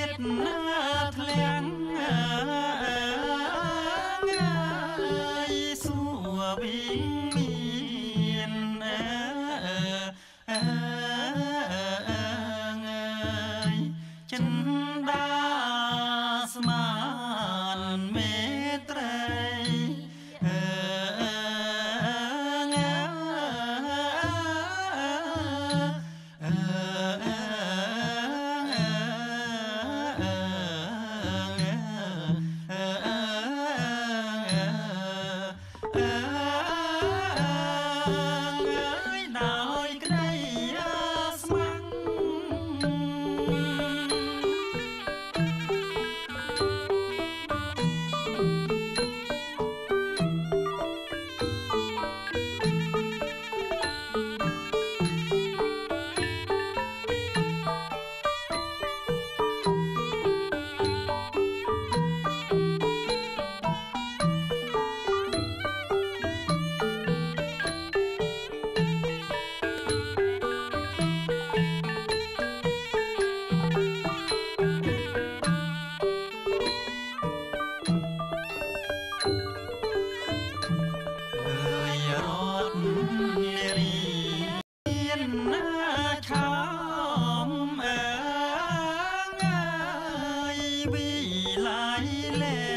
Be like